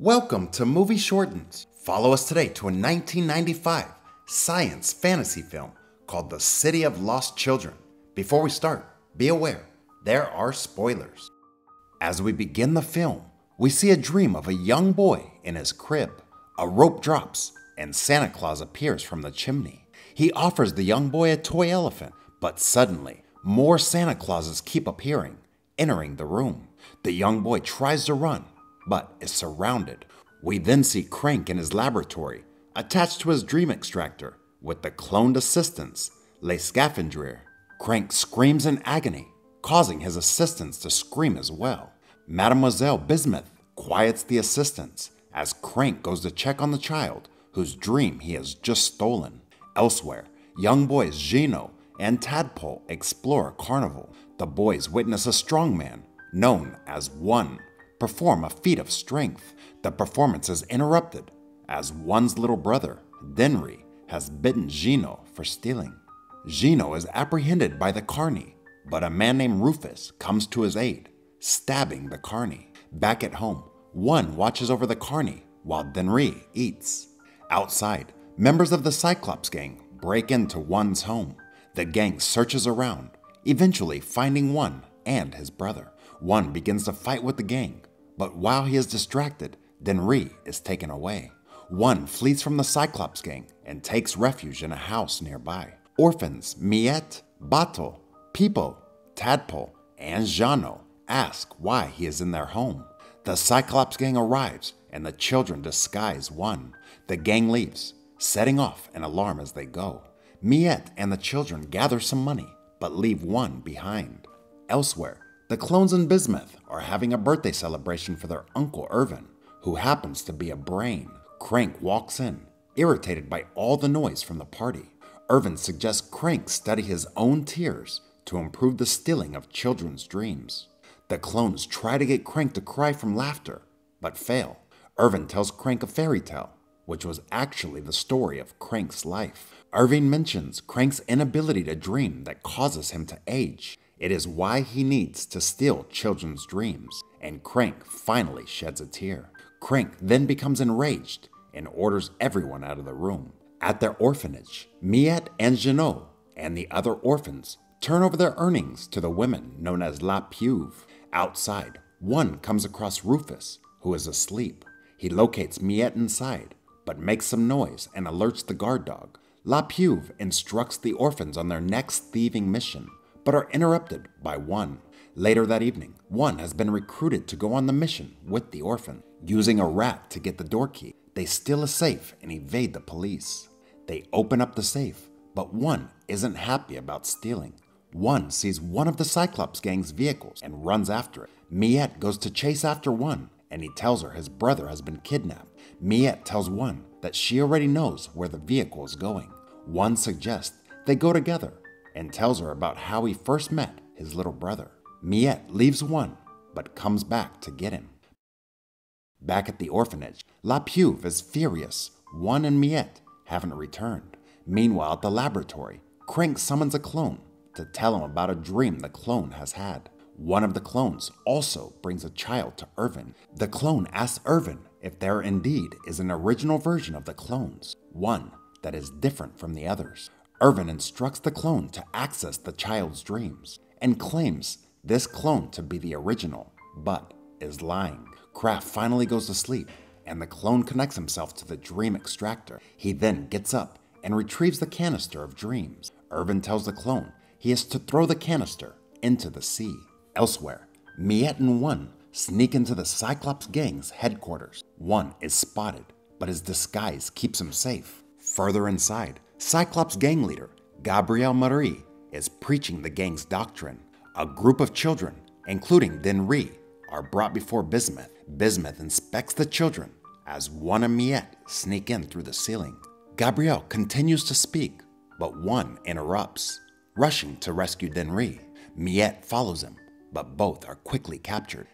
Welcome to Movie Shortens. Follow us today to a 1995 science fantasy film called The City of Lost Children. Before we start, be aware, there are spoilers. As we begin the film, we see a dream of a young boy in his crib. A rope drops and Santa Claus appears from the chimney. He offers the young boy a toy elephant, but suddenly more Santa Clauses keep appearing, entering the room. The young boy tries to run, but is surrounded. We then see Krank in his laboratory, attached to his dream extractor, with the cloned assistants, Les Scaphandriers. Krank screams in agony, causing his assistants to scream as well. Mademoiselle Bismuth quiets the assistants as Krank goes to check on the child whose dream he has just stolen. Elsewhere, young boys Gino and Tadpole explore a carnival. The boys witness a strongman, known as One, perform a feat of strength. The performance is interrupted as One's little brother, Denree, has bitten Gino for stealing. Gino is apprehended by the carny, but a man named Rufus comes to his aid, stabbing the carny. Back at home, One watches over the carny while Denree eats. Outside, members of the Cyclops gang break into One's home. The gang searches around, eventually finding One and his brother. One begins to fight with the gang, but while he is distracted, Denree is taken away. One flees from the Cyclops gang and takes refuge in a house nearby. Orphans Miette, Bato, Pipo, Tadpole, and Jeannot ask why he is in their home. The Cyclops gang arrives and the children disguise One. The gang leaves, setting off an alarm as they go. Miette and the children gather some money, but leave One behind. Elsewhere, the clones and Bismuth are having a birthday celebration for their uncle Irvin, who happens to be a brain. Krank walks in, irritated by all the noise from the party. Irvin suggests Krank study his own tears to improve the stealing of children's dreams. The clones try to get Krank to cry from laughter, but fail. Irvin tells Krank a fairy tale, which was actually the story of Krank's life. Irvin mentions Krank's inability to dream that causes him to age. It is why he needs to steal children's dreams, and Krank finally sheds a tear. Krank then becomes enraged and orders everyone out of the room. At their orphanage, Miette and Jeannot and the other orphans turn over their earnings to the women known as La Pieuvre. Outside, One comes across Rufus, who is asleep. He locates Miette inside, but makes some noise and alerts the guard dog. La Pieuvre instructs the orphans on their next thieving mission, but are interrupted by One. Later that evening, One has been recruited to go on the mission with the orphan. Using a rat to get the door key, they steal a safe and evade the police. They open up the safe, but One isn't happy about stealing. One sees one of the Cyclops gang's vehicles and runs after it. Miette goes to chase after One, and he tells her his brother has been kidnapped. Miette tells One that she already knows where the vehicle is going. One suggests they go together, and tells her about how he first met his little brother. Miette leaves One, but comes back to get him. Back at the orphanage, La Pieuvre is furious. One and Miette haven't returned. Meanwhile, at the laboratory, Krank summons a clone to tell him about a dream the clone has had. One of the clones also brings a child to Irvin. The clone asks Irvin if there indeed is an original version of the clones, one that is different from the others. Irvin instructs the clone to access the child's dreams and claims this clone to be the original, but is lying. Kraft finally goes to sleep, and the clone connects himself to the dream extractor. He then gets up and retrieves the canister of dreams. Irvin tells the clone he is to throw the canister into the sea. Elsewhere, Miette and One sneak into the Cyclops gang's headquarters. One is spotted, but his disguise keeps him safe. Further inside, Cyclops gang leader Gabrielle Marie is preaching the gang's doctrine. A group of children, including Denree, are brought before Bismuth. Bismuth inspects the children as One and Miette sneak in through the ceiling. Gabrielle continues to speak, but One interrupts, rushing to rescue Denree. Miette follows him, but both are quickly captured.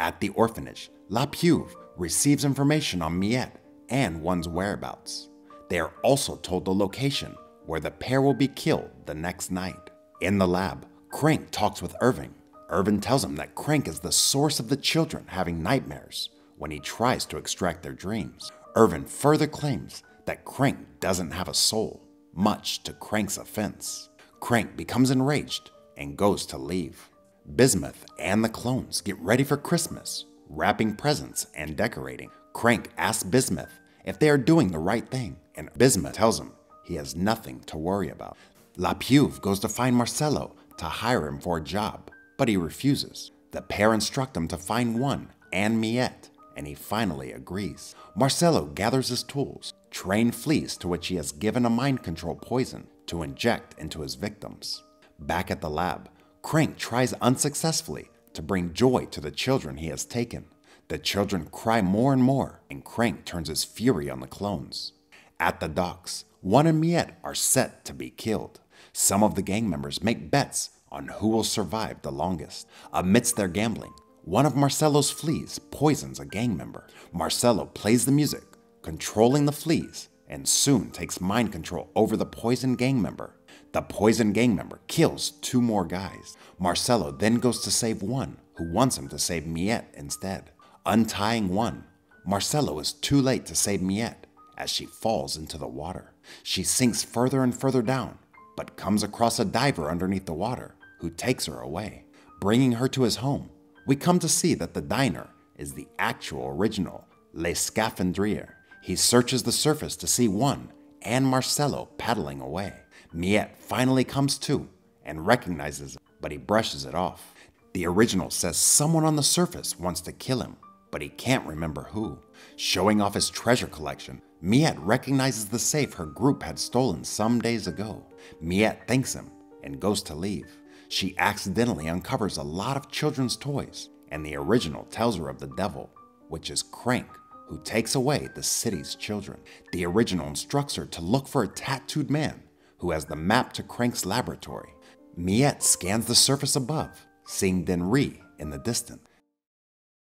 At the orphanage, La Pieuvre receives information on Miette and One's whereabouts. They are also told the location where the pair will be killed the next night. In the lab, Krank talks with Irvin. Irvin tells him that Krank is the source of the children having nightmares, when he tries to extract their dreams. Irvin further claims that Krank doesn't have a soul, much to Krank's offense. Krank becomes enraged and goes to leave. Bismuth and the clones get ready for Christmas, wrapping presents and decorating. Krank asks Bismuth if they are doing the right thing, and Bismuth tells him he has nothing to worry about. La Pieuvre goes to find Marcello to hire him for a job, but he refuses. The pair instruct him to find one and Miette, and he finally agrees. Marcello gathers his tools, trained fleas to which he has given a mind control poison to inject into his victims. Back at the lab, Krank tries unsuccessfully to bring joy to the children he has taken. The children cry more and more, and Krank turns his fury on the clones. At the docks, one and Miette are set to be killed. Some of the gang members make bets on who will survive the longest. Amidst their gambling, one of Marcello's fleas poisons a gang member. Marcello plays the music, controlling the fleas, and soon takes mind control over the poisoned gang member. The poisoned gang member kills two more guys. Marcello then goes to save one, who wants him to save Miette instead. Untying one, Marcello is too late to save Miette as she falls into the water. She sinks further and further down, but comes across a diver underneath the water who takes her away, bringing her to his home. We come to see that the diner is the actual original Les Scaphandriers. He searches the surface to see one and Marcello paddling away. Miette finally comes to and recognizes him, but he brushes it off. The original says someone on the surface wants to kill him, but he can't remember who. Showing off his treasure collection, Miette recognizes the safe her group had stolen some days ago. Miette thanks him and goes to leave. She accidentally uncovers a lot of children's toys, and the original tells her of the devil, which is Krank, who takes away the city's children. The original instructs her to look for a tattooed man who has the map to Krank's laboratory. Miette scans the surface above, seeing Denree in the distance.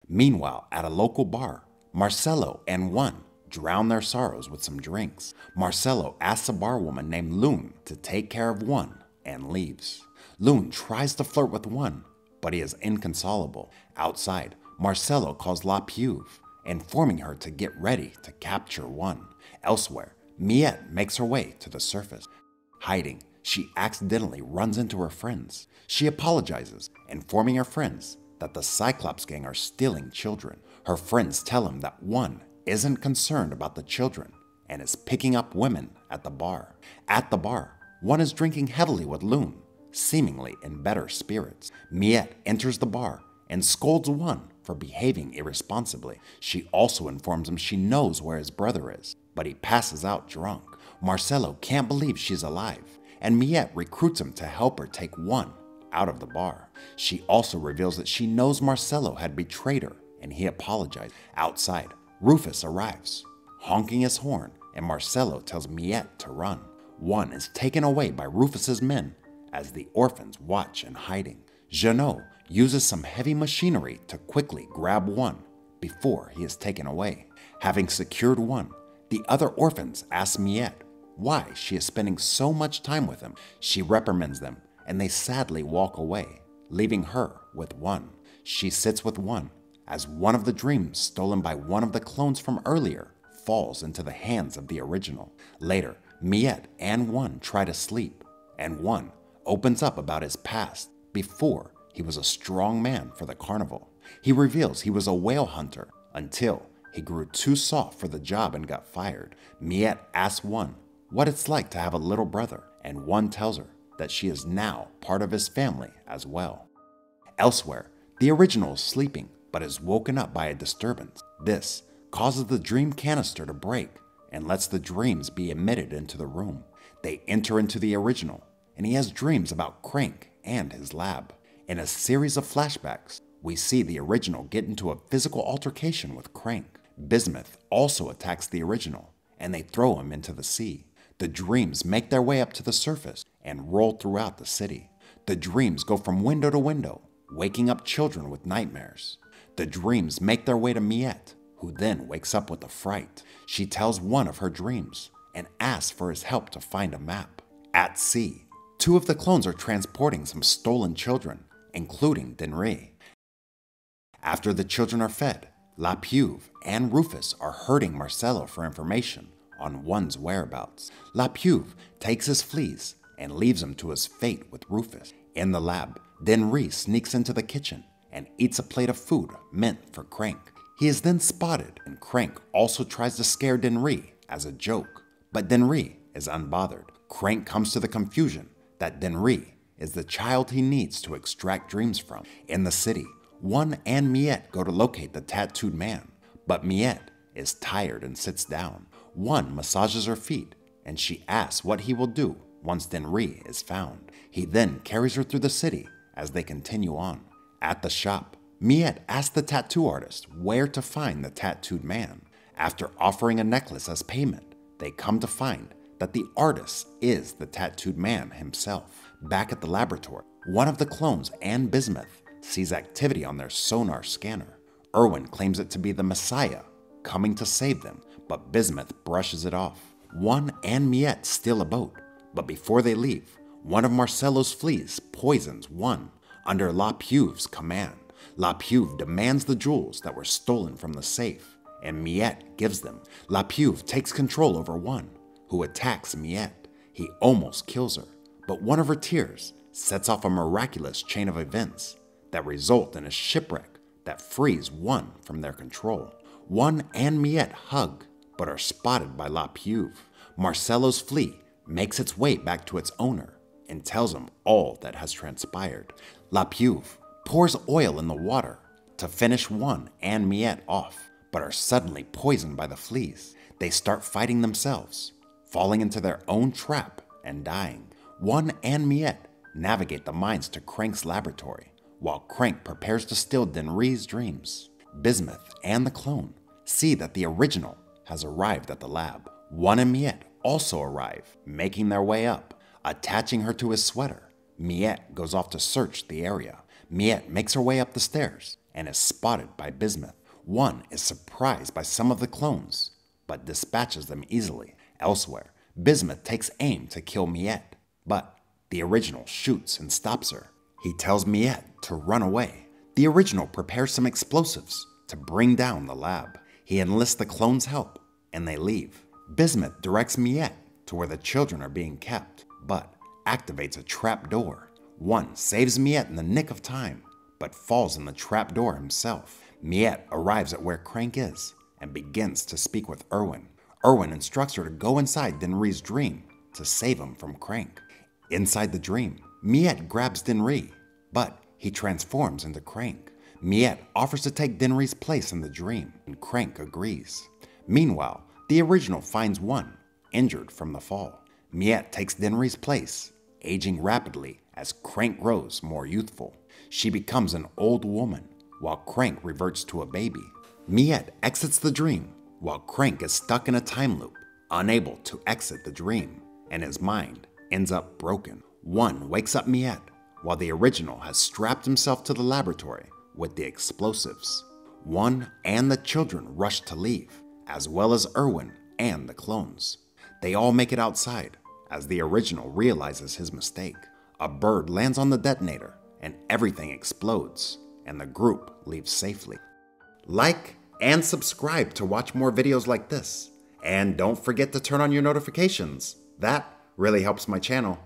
Meanwhile, at a local bar, Marcello and One drown their sorrows with some drinks. Marcello asks a barwoman named Lune to take care of One and leaves. Lune tries to flirt with One, but he is inconsolable. Outside, Marcello calls La Pieuvre, informing her to get ready to capture One. Elsewhere, Miette makes her way to the surface. Hiding, she accidentally runs into her friends. She apologizes, informing her friends that the Cyclops gang are stealing children. Her friends tell him that One isn't concerned about the children and is picking up women at the bar. At the bar, One is drinking heavily with Lune, seemingly in better spirits. Miette enters the bar and scolds One for behaving irresponsibly. She also informs him she knows where his brother is, but he passes out drunk. Marcello can't believe she's alive, and Miette recruits him to help her take One out of the bar. She also reveals that she knows Marcello had betrayed her, and he apologized. Outside, Rufus arrives, honking his horn, and Marcello tells Miette to run. One is taken away by Rufus's men as the orphans watch in hiding. Jeannot uses some heavy machinery to quickly grab One before he is taken away. Having secured One, the other orphans ask Miette why she is spending so much time with him. She reprimands them, and they sadly walk away, leaving her with One. She sits with One as one of the dreams stolen by one of the clones from earlier falls into the hands of the original. Later, Miette and One try to sleep, and One opens up about his past. Before, he was a strong man for the carnival. He reveals he was a whale hunter until he grew too soft for the job and got fired. Miette asks One what it's like to have a little brother, and One tells her that she is now part of his family as well. Elsewhere, the original is sleeping but is woken up by a disturbance. This causes the dream canister to break and lets the dreams be emitted into the room. They enter into the original, and he has dreams about Krank and his lab. In a series of flashbacks, we see the original get into a physical altercation with Krank. Bismuth also attacks the original, and they throw him into the sea. The dreams make their way up to the surface and roll throughout the city. The dreams go from window to window, waking up children with nightmares. The dreams make their way to Miette, who then wakes up with a fright. She tells One of her dreams and asks for his help to find a map. At sea, two of the clones are transporting some stolen children, including Denree. After the children are fed, La Pieuvre and Rufus are herding Marcello for information on one's whereabouts. La Pieuvre takes his fleas and leaves him to his fate with Rufus. In the lab, Denree sneaks into the kitchen and eats a plate of food meant for Krank. He is then spotted, and Krank also tries to scare Denree as a joke, but Denree is unbothered. Krank comes to the confusion that Denree is the child he needs to extract dreams from. In the city, one and Miette go to locate the tattooed man, but Miette is tired and sits down. One massages her feet, and she asks what he will do once Denree is found. He then carries her through the city as they continue on. At the shop, Miette asks the tattoo artist where to find the tattooed man. After offering a necklace as payment, they come to find that the artist is the tattooed man himself. Back at the laboratory, one of the clones and Bismuth sees activity on their sonar scanner. Irvin claims it to be the Messiah coming to save them, but Bismuth brushes it off. One and Miette steal a boat, but before they leave, one of Marcello's fleas poisons one under La Pieuve's command. La Pieuvre demands the jewels that were stolen from the safe, and Miette gives them. La Pieuvre takes control over one, who attacks Miette. He almost kills her, but one of her tears sets off a miraculous chain of events that result in a shipwreck that frees one from their control. One and Miette hug, but are spotted by La Pieuvre. Marcello's flea makes its way back to its owner and tells him all that has transpired. La Pieuvre pours oil in the water to finish one and Miette off, but are suddenly poisoned by the fleas. They start fighting themselves, falling into their own trap and dying. One and Miette navigate the mines to Krank's laboratory, while Krank prepares to steal Denree's dreams. Bismuth and the clone see that the original has arrived at the lab. One and Miette also arrive, making their way up. Attaching her to his sweater, Miette goes off to search the area. Miette makes her way up the stairs and is spotted by Bismuth. One is surprised by some of the clones, but dispatches them easily. Elsewhere, Bismuth takes aim to kill Miette, but the original shoots and stops her. He tells Miette to run away. The original prepares some explosives to bring down the lab. He enlists the clones' help, and they leave. Bismuth directs Miette to where the children are being kept, but activates a trapdoor. One saves Miette in the nick of time, but falls in the trapdoor himself. Miette arrives at where Krank is and begins to speak with Irvin. Irvin instructs her to go inside Denree's dream to save him from Krank. Inside the dream, Miette grabs Denree, but he transforms into Krank. Miette offers to take Denree's place in the dream, and Krank agrees. Meanwhile, the original finds one injured from the fall. Miette takes Denree's place, aging rapidly as Krank grows more youthful. She becomes an old woman, while Krank reverts to a baby. Miette exits the dream, while Krank is stuck in a time loop, unable to exit the dream, and his mind ends up broken. One wakes up Miette, while the original has strapped himself to the laboratory with the explosives. One and the children rush to leave, as well as Irvin and the clones. They all make it outside, as the original realizes his mistake. A bird lands on the detonator, and everything explodes, and the group leaves safely. Like and subscribe to watch more videos like this. And don't forget to turn on your notifications. That really helps my channel.